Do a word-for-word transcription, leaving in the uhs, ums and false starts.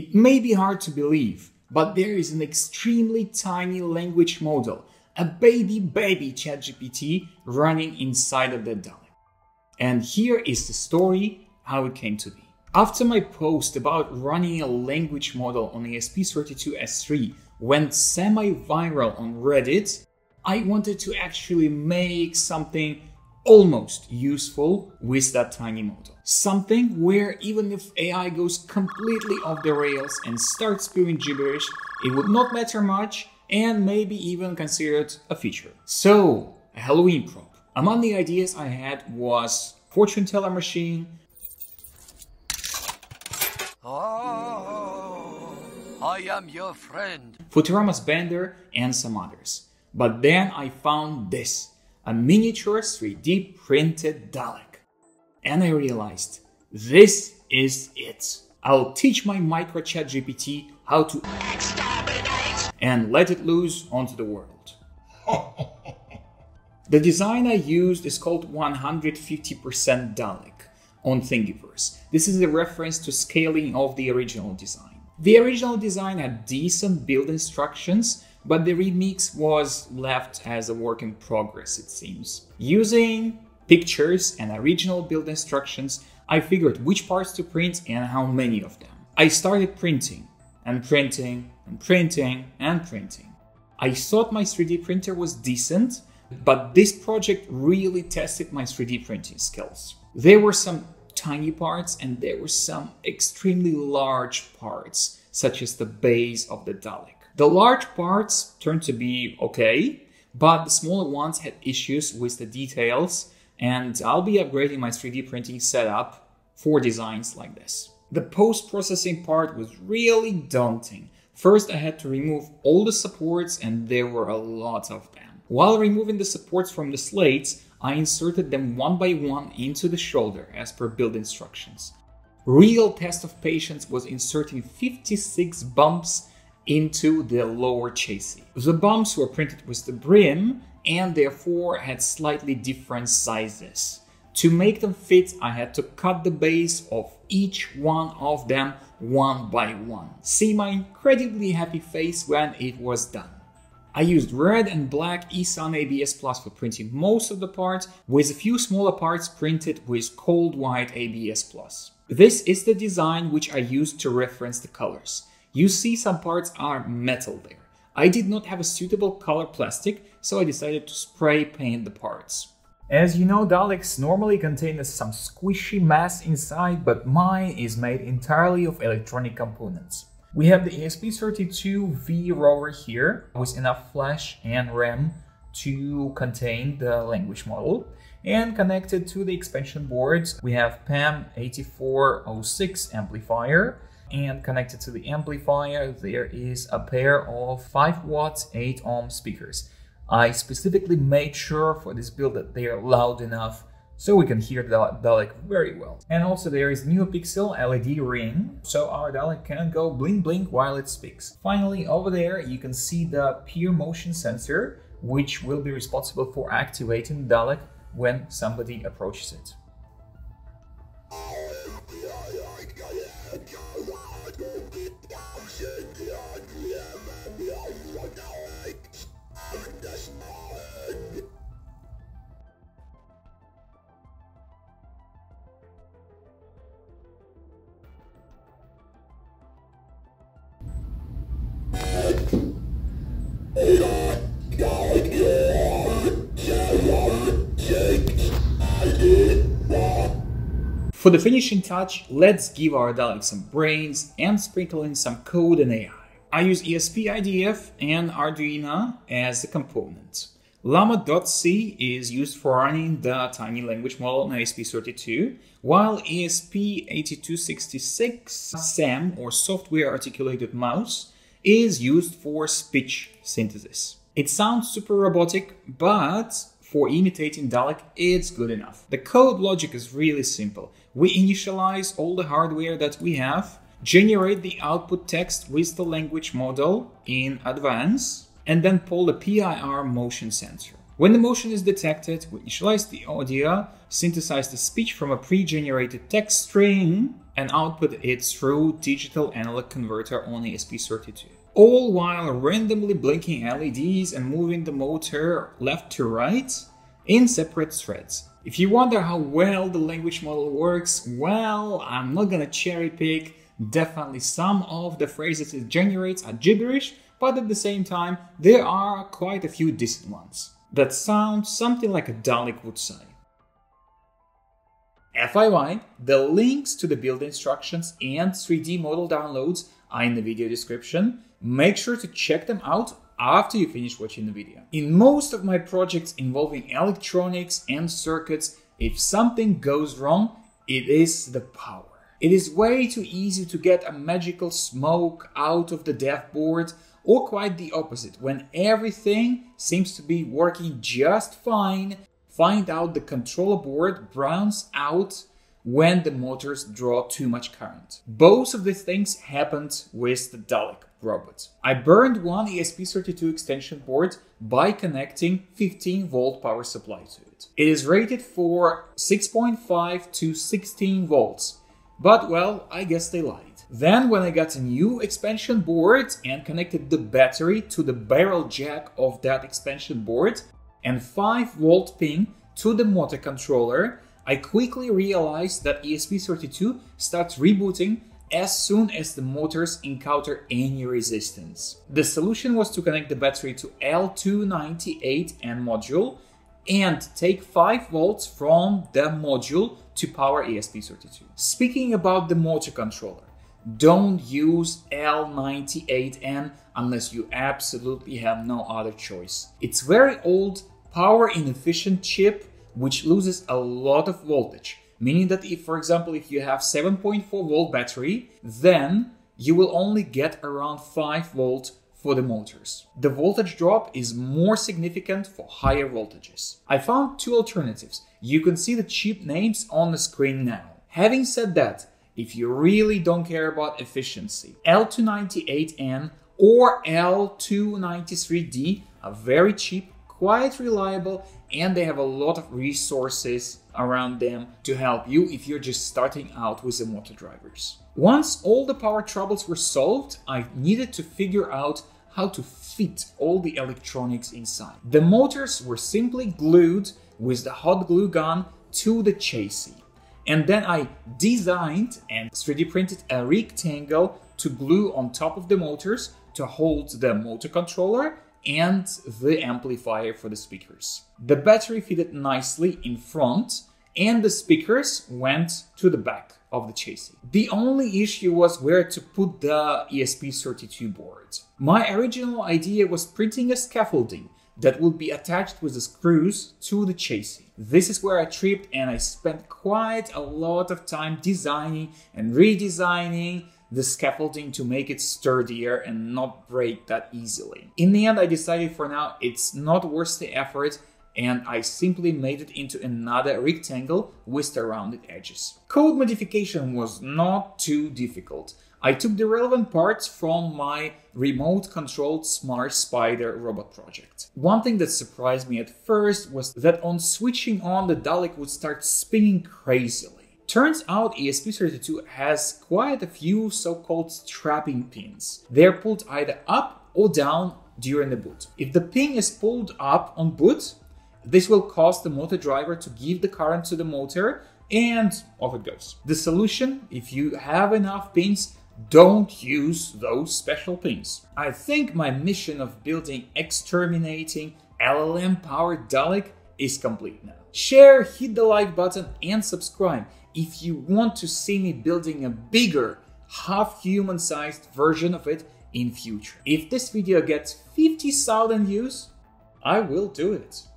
It may be hard to believe, but there is an extremely tiny language model, a baby baby ChatGPT running inside of the Dalek. And here is the story how it came to be. After my post about running a language model on E S P thirty-two S three went semi-viral on Reddit, I wanted to actually make something almost useful with that tiny model. Something where even if A I goes completely off the rails and starts spewing gibberish, it would not matter much and maybe even considered a feature. So, a Halloween prop. Among the ideas I had was fortune teller machine, oh, I am your friend, Futurama's Bender, and some others. But then I found this, a miniature three D printed Dalek. And I realized, this is it. I'll teach my MicroChat G P T how to exterminate and let it loose onto the world. The design I used is called one hundred fifty percent Dalek on Thingiverse. This is a reference to scaling of the original design. The original design had decent build instructions, but the remix was left as a work in progress, it seems. Using pictures and original build instructions, I figured which parts to print and how many of them. I started printing and printing and printing and printing. I thought my three D printer was decent, but this project really tested my three D printing skills. There were some tiny parts and there were some extremely large parts, such as the base of the Dalek. The large parts turned to be okay, but the smaller ones had issues with the details, and I'll be upgrading my three D printing setup for designs like this. The post-processing part was really daunting. First, I had to remove all the supports, and there were a lot of them. While removing the supports from the slates, I inserted them one by one into the shoulder as per build instructions. Real test of patience was inserting fifty-six bumps into the lower chassis. The bumps were printed with the brim and therefore had slightly different sizes. To make them fit, I had to cut the base of each one of them one by one. See my incredibly happy face when it was done. I used red and black eSUN A B S Plus for printing most of the parts, with a few smaller parts printed with cold white A B S Plus. This is the design which I used to reference the colors. You see some parts are metal there. I did not have a suitable color plastic, so I decided to spray paint the parts. As you know, Daleks normally contain some squishy mass inside, but mine is made entirely of electronic components. We have the E S P thirty-two W rover here, with enough flash and RAM to contain the language model. And connected to the expansion boards, we have P A M eight four zero six amplifier. And connected to the amplifier, there is a pair of five watts, eight ohm speakers. I specifically made sure for this build that they are loud enough so we can hear the Dalek very well. And also there is NeoPixel L E D ring, so our Dalek can go blink blink while it speaks. Finally, over there you can see the P I R motion sensor, which will be responsible for activating the Dalek when somebody approaches it. For the finishing touch, let's give our Dalek some brains and sprinkle in some code and A I. I use E S P I D F and Arduino as the components. Llama dot c is used for running the tiny language model on E S P thirty-two, while E S P eighty-two sixty-six SAM, or software articulated mouse, is used for speech synthesis. It sounds super robotic, but for imitating Dalek, it's good enough. The code logic is really simple. We initialize all the hardware that we have, generate the output text with the language model in advance, and then pull the P I R motion sensor. When the motion is detected, we initialize the audio, synthesize the speech from a pre-generated text string, and output it through digital analog converter on E S P thirty-two. All while randomly blinking L E Ds and moving the motor left to right in separate threads. If you wonder how well the language model works, well, I'm not gonna cherry pick. Definitely some of the phrases it generates are gibberish, but at the same time, there are quite a few decent ones that sound something like a Dalek would say. F Y I, the links to the build instructions and three D model downloads are in the video description. Make sure to check them out after you finish watching the video. In most of my projects involving electronics and circuits, if something goes wrong, it is the power. It is way too easy to get a magical smoke out of the dev board, or quite the opposite, when everything seems to be working just fine. Find out the controller board browns out when the motors draw too much current. Both of these things happened with the Dalek robot. I burned one E S P thirty-two extension board by connecting fifteen volt power supply to it. It is rated for six point five to sixteen volts, but well, I guess they lied. Then when I got a new expansion board and connected the battery to the barrel jack of that expansion board and five volt pin to the motor controller, I quickly realized that E S P thirty-two starts rebooting as soon as the motors encounter any resistance. The solution was to connect the battery to L two ninety-eight N module and take five volts from the module to power E S P thirty-two. Speaking about the motor controller, don't use L ninety-eight N unless you absolutely have no other choice. It's very old, power inefficient chip which loses a lot of voltage, meaning that if, for example, if you have seven point four volt battery, then you will only get around five volt for the motors. The voltage drop is more significant for higher voltages. I found two alternatives. You can see the chip names on the screen now. Having said that, if you really don't care about efficiency, L two ninety-eight N or L two ninety-three D are very cheap, quite reliable, and they have a lot of resources around them to help you if you're just starting out with the motor drivers. Once all the power troubles were solved, I needed to figure out how to fit all the electronics inside. The motors were simply glued with the hot glue gun to the chassis. And then I designed and three D printed a rectangle to glue on top of the motors to hold the motor controller and the amplifier for the speakers. The battery fitted nicely in front and the speakers went to the back of the chassis. The only issue was where to put the E S P thirty-two board. My original idea was printing a scaffolding that would be attached with the screws to the chassis. This is where I tripped and I spent quite a lot of time designing and redesigning the scaffolding to make it sturdier and not break that easily. In the end, I decided for now it's not worth the effort and I simply made it into another rectangle with the rounded edges. Code modification was not too difficult. I took the relevant parts from my remote-controlled Smart Spider robot project. One thing that surprised me at first was that on switching on, the Dalek would start spinning crazily. Turns out E S P thirty-two has quite a few so-called strapping pins. They're pulled either up or down during the boot. If the pin is pulled up on boot, this will cause the motor driver to give the current to the motor and off it goes. The solution, if you have enough pins, don't use those special pins. I think my mission of building exterminating L L M-powered Dalek is complete now. Share, hit the like button and subscribe if you want to see me building a bigger, half-human-sized version of it in future. If this video gets fifty thousand views, I will do it.